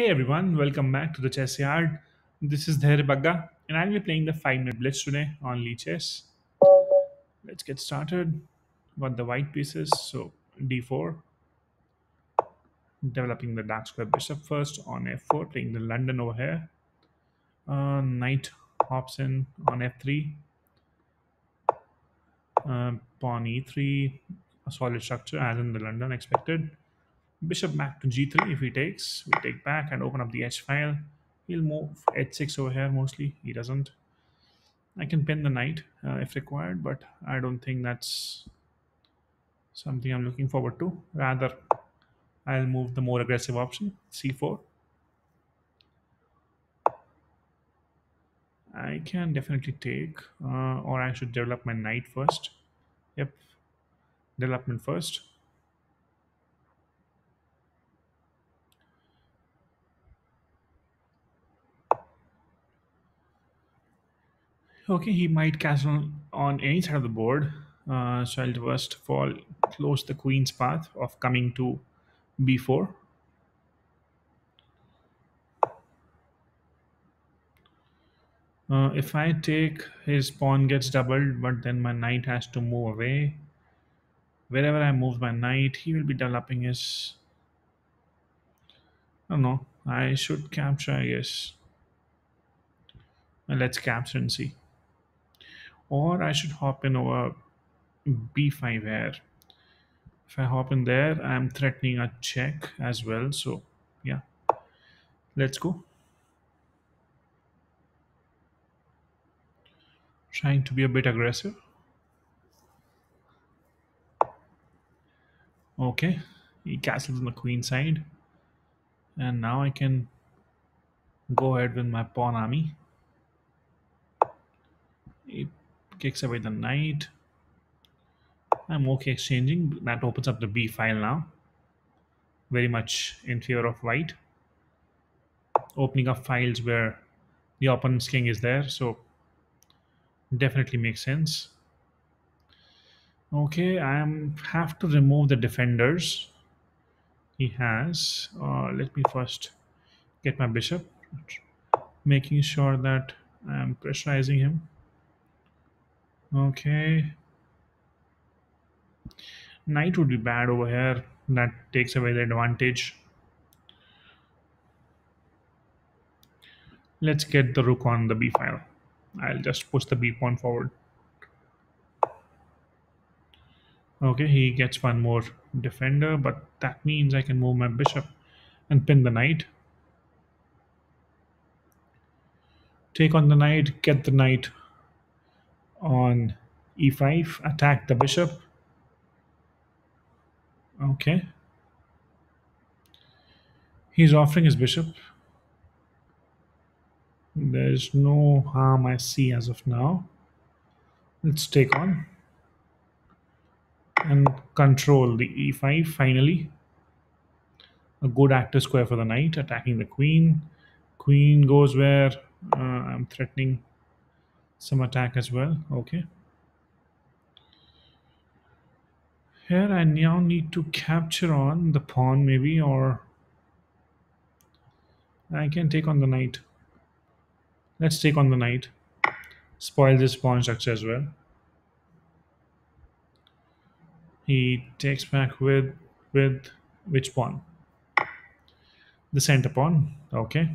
Hey everyone, welcome back to the Chessyard. This is Dhairya Bagga, and I'll be playing the 5-minute blitz today on Lichess. Let's get started. Got the white pieces, so d4. Developing the dark square bishop first on f4, playing the London over here. Knight hops in on f3. Pawn e3, a solid structure as in the London expected. Bishop back to g3. If he takes, we take back and open up the h file. He'll move h6 over here mostly. He doesn't. I can pin the knight if required, but I don't think that's something I'm looking forward to. Rather, I'll move the more aggressive option, c4. I can definitely take, or I should develop my knight first. Yep, development first. Okay, he might castle on any side of the board, so I'll first of all close the queen's path of coming to b4. If I take, his pawn gets doubled, but then my knight has to move away. Wherever I move my knight, he will be developing his... I don't know, I should capture, I guess. Let's capture and see. Or I should hop in over b5 here. If I hop in there, I'm threatening a check as well. So yeah, let's go. Trying to be a bit aggressive. Okay, he castles on the queen side. And now I can go ahead with my pawn army. He kicks away the knight. I'm okay exchanging. That opens up the B file now. Very much in favor of white. Opening up files where the opponent's king is there. So definitely makes sense. Okay, I have to remove the defenders. He has. Let me first get my bishop. Making sure that I'm pressurizing him. Okay, knight would be bad over here. That takes away the advantage. Let's get the rook on the b file. I'll just push the b pawn forward. Okay, he gets one more defender, but that means I can move my bishop and pin the knight. Take on the knight, get the knight on e5, attack the bishop. Okay, he's offering his bishop. There's no harm I see as of now. Let's take on and control the e5. Finally a good active square for the knight, attacking the queen. Queen goes where I'm threatening some attack as well. Okay, here I now need to capture on the pawn maybe, or I can take on the knight. Let's take on the knight, spoil this pawn structure as well. He takes back with which pawn? The center pawn. Okay,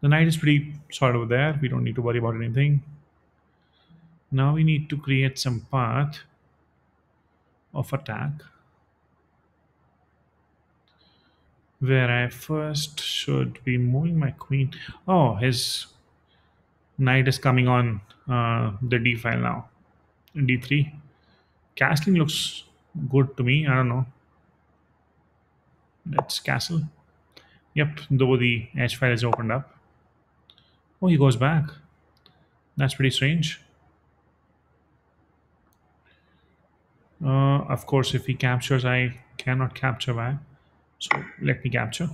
the knight is pretty solid over there. We don't need to worry about anything. Now we need to create some path of attack, where I first should be moving my queen. Oh, his knight is coming on the d file now. d3. Castling looks good to me. I don't know. Let's castle. Yep, though the h file is opened up. Oh, he goes back. That's pretty strange. Of course, if he captures, I cannot capture back. So let me capture.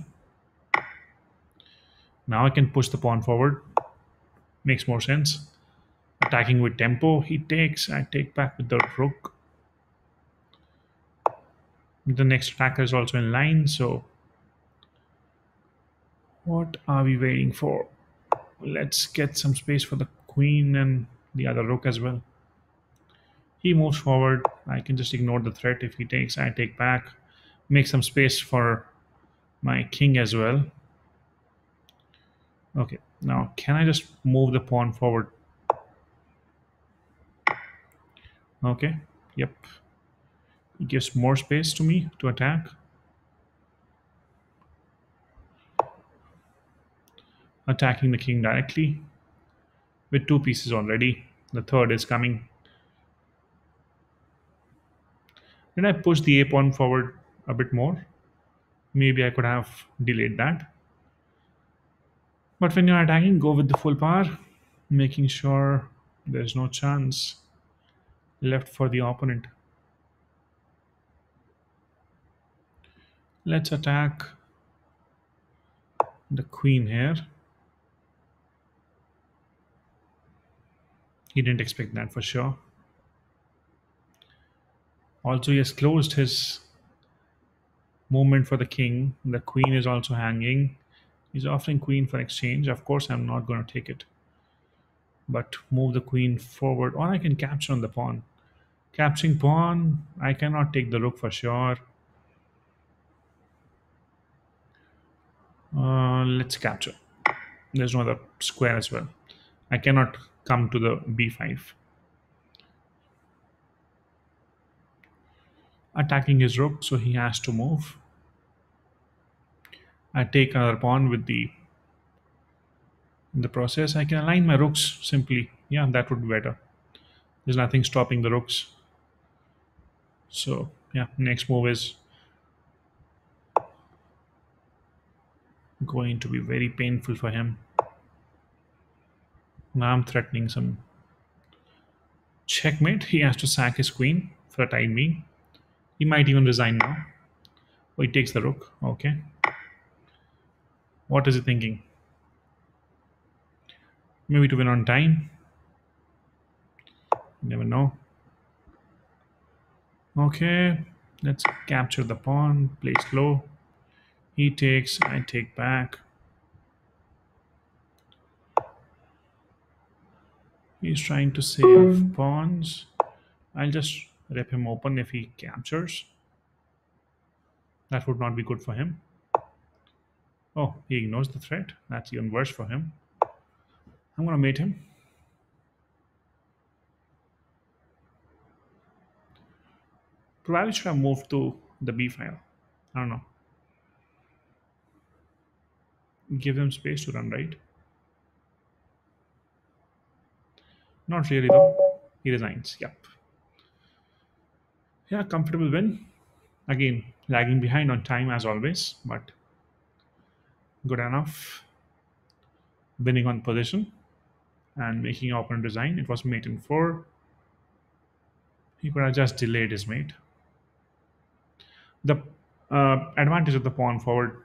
Now I can push the pawn forward. Makes more sense. Attacking with tempo. He takes. I take back with the rook. The next attacker is also in line. So What are we waiting for? Let's get some space for the queen and the other rook as well. He moves forward. I can just ignore the threat. If he takes, I take back. Make some space for my king as well. Okay, now can I just move the pawn forward? Okay, yep. It gives more space to me to attack. Attacking the king directly with two pieces already. The third is coming. Then I push the A pawn forward a bit more. Maybe I could have delayed that. But when you're attacking, go with the full power, making sure there's no chance left for the opponent. Let's attack the queen here. He didn't expect that for sure. Also, he has closed his movement for the king. The queen is also hanging. He's offering queen for exchange. Of course, I'm not going to take it. But move the queen forward, or I can capture on the pawn. Capturing pawn, I cannot take the rook for sure. Let's capture. There's no other square as well. I cannot come to the b5. Attacking his rook, so he has to move. I take another pawn with the in the process. I can align my rooks simply. Yeah, that would be better. There's nothing stopping the rooks. So yeah, next move is going to be very painful for him. Now I'm threatening some checkmate. He has to sack his queen for attacking me. He might even resign now. Oh, he takes the rook. Okay. What is he thinking? Maybe to win on time. Never know. Okay, let's capture the pawn. Place low. He takes, I take back. He's trying to save pawns. I'll just rip him open if he captures. That would not be good for him. Oh, he ignores the threat. That's even worse for him. I'm going to mate him. Probably should have moved to the B file. I don't know. Give him space to run, right? Not really though. He resigns. Yep. Yeah, comfortable win. Again, lagging behind on time as always, but good enough. Winning on position and making opponent resign. It was mate in 4. He could have just delayed his mate. The advantage of the pawn forward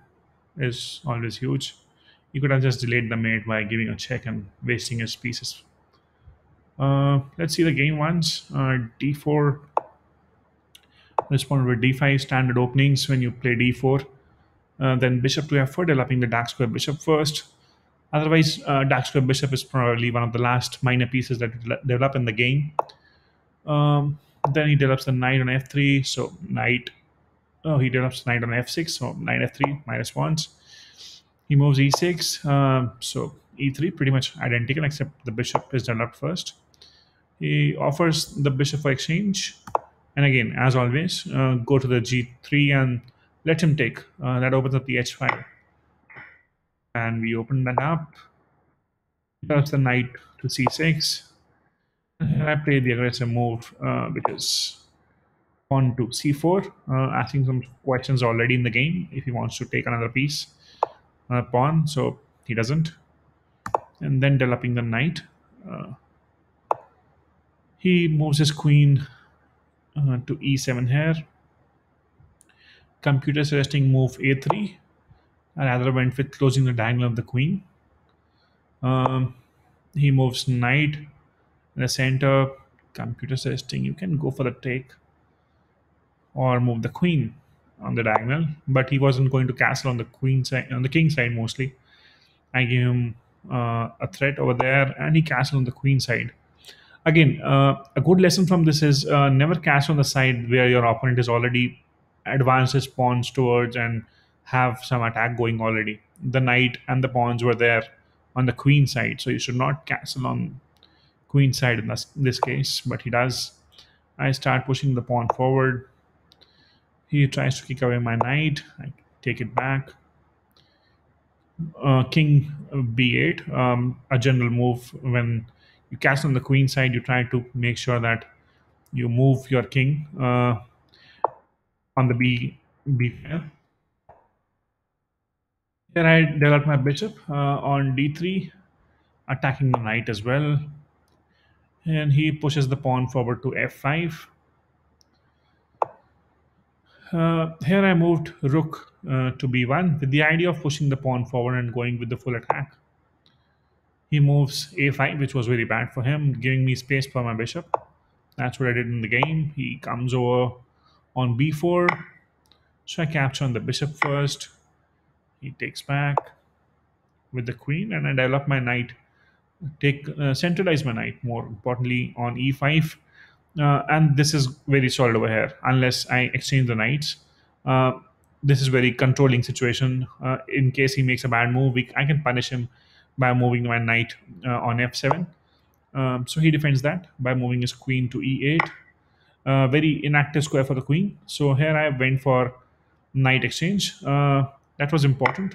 is always huge. You could have just delayed the mate by giving a check and wasting his pieces. Let's see the game once. D4 responded with D5, standard openings when you play D4. Then bishop to f4, developing the dark square bishop first. Otherwise, dark square bishop is probably one of the last minor pieces that develop in the game. Then he develops the knight on f3, so knight. Oh, he develops knight on f6, so knight f3 minus pawns. He moves e6, so e3 pretty much identical except the bishop is developed first. He offers the bishop for exchange, and again, as always, go to the g3 and let him take. That opens up the h file, and we open that up. He develops the knight to c6, and I play the aggressive move because. On to c4, asking some questions already in the game if he wants to take another piece, another pawn, so he doesn't. And then developing the knight, he moves his queen to e7 here. Computer suggesting move a3. I rather went with closing the diagonal of the queen. He moves knight in the center. Computer suggesting you can go for the take. Or move the queen on the diagonal, but he wasn't going to castle on the queen side, on the king side mostly. I gave him a threat over there, and he castled on the queen side. Again, a good lesson from this is never castle on the side where your opponent is already advanced his pawns towards and have some attack going already. The knight and the pawns were there on the queen side, so you should not castle on queen side in this case, but he does. I start pushing the pawn forward. He tries to kick away my knight. I take it back. King b8, a general move. When you castle on the queen side, you try to make sure that you move your king on the b file. Here I develop my bishop on d3, attacking the knight as well, and he pushes the pawn forward to f5. Here I moved rook to b1 with the idea of pushing the pawn forward and going with the full attack. He moves a5, which was very bad for him, giving me space for my bishop. That's what I did in the game. He comes over on b4, so I capture on the bishop first. He takes back with the queen, and I develop my knight, centralize my knight, more importantly, on e5. And this is very solid over here, unless I exchange the knights. This is very controlling situation. In case he makes a bad move, I can punish him by moving my knight on f7. So he defends that by moving his queen to e8. Very inactive square for the queen. So here I went for knight exchange. That was important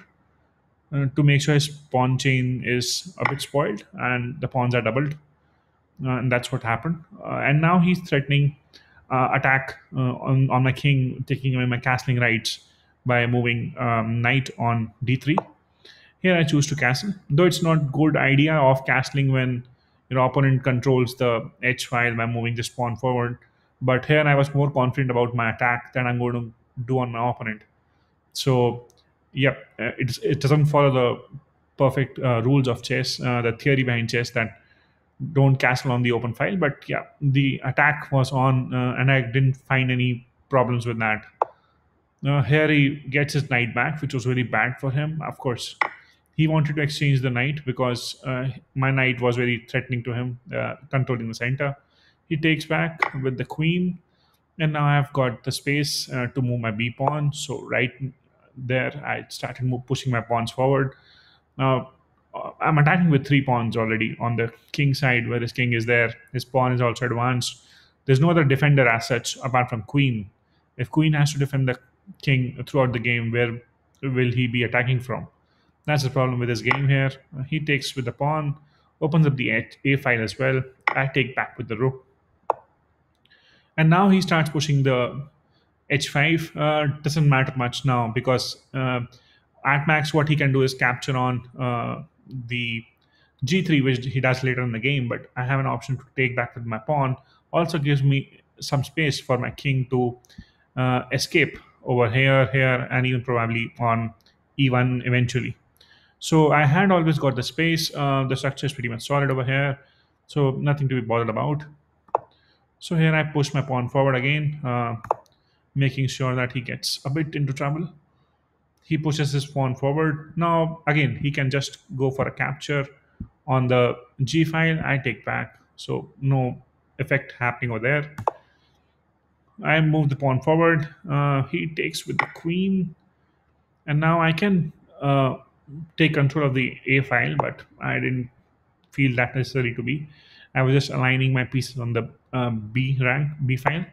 to make sure his pawn chain is a bit spoiled and the pawns are doubled. And that's what happened. And now he's threatening attack on my king, taking away my castling rights by moving knight on d3. Here I choose to castle, though it's not good idea of castling when your opponent controls the h file by moving this pawn forward. But here I was more confident about my attack than I'm going to do on my opponent. So, yeah, it doesn't follow the perfect rules of chess, the theory behind chess that don't castle on the open file, but yeah, the attack was on, and I didn't find any problems with that. Here he gets his knight back, which was really bad for him. Of course, he wanted to exchange the knight because my knight was very threatening to him, controlling the center. He takes back with the queen, and now I've got the space to move my b pawn. So right there, I started pushing my pawns forward. Now, I'm attacking with three pawns already on the king side, where his king is there. His pawn is also advanced. There's no other defender as such apart from queen. If queen has to defend the king throughout the game, where will he be attacking from? That's the problem with his game here. He takes with the pawn, opens up the a file as well. I take back with the rook. And now he starts pushing the h5. Doesn't matter much now because at max what he can do is capture on the g3, which he does later in the game, but I have an option to take back with my pawn. Also gives me some space for my king to escape over here, and even probably on e1 eventually. So I had always got the space. The structure is pretty much solid over here, so nothing to be bothered about. So here I push my pawn forward again, making sure that he gets a bit into trouble. He pushes his pawn forward. Now, again, he can just go for a capture on the G file. I take back. So no effect happening over there. I move the pawn forward. He takes with the queen. And now I can take control of the A file, but I didn't feel that necessary to be. I was just aligning my pieces on the B file.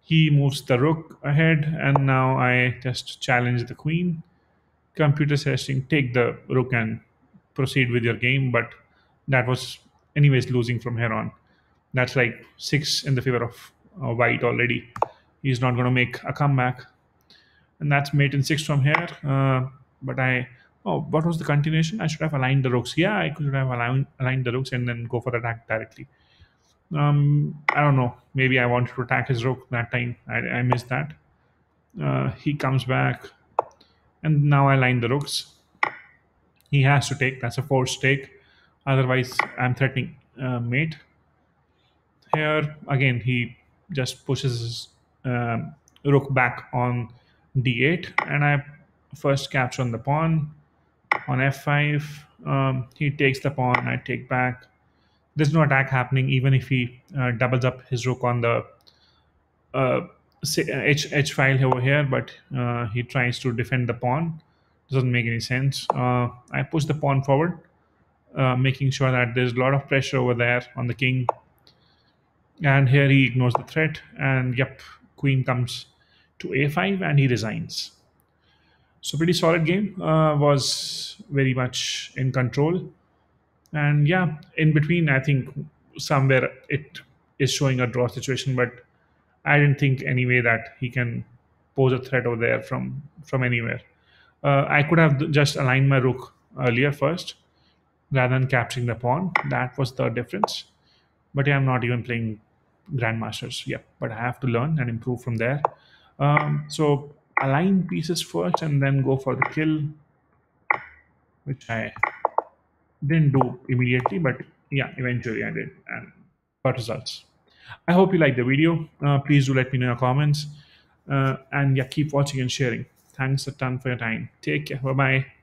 He moves the rook ahead, and now I just challenge the queen. Computer says, take the rook and proceed with your game, but that was anyways losing from here on. That's like 6 in the favor of white already. He's not going to make a comeback. And that's mate in 6 from here. But what was the continuation? I should have aligned the rooks. Yeah, I could have aligned the rooks and then go for attack directly. I don't know, maybe I wanted to attack his rook that time. I missed that. He comes back, and now I line the rooks. He has to take. That's a forced take, otherwise I'm threatening mate. Here again he just pushes his rook back on d8, and I first capture on the pawn. On f5, he takes the pawn, I take back. There's no attack happening, even if he doubles up his rook on the h file over here, but he tries to defend the pawn. Doesn't make any sense. I push the pawn forward, making sure that there's a lot of pressure over there on the king. And here he ignores the threat, and yep, queen comes to a5 and he resigns. So pretty solid game, was very much in control. And yeah, in between, I think somewhere it is showing a draw situation, but I didn't think any way that he can pose a threat over there from anywhere. I could have just aligned my rook earlier first, rather than capturing the pawn. That was the difference. But yeah, I'm not even playing Grandmasters. Yeah, but I have to learn and improve from there. So align pieces first and then go for the kill, which I didn't do immediately, but yeah, eventually I did and got results. I hope you liked the video. Please do let me know your comments. And yeah, keep watching and sharing. Thanks a ton for your time. Take care. Bye-bye.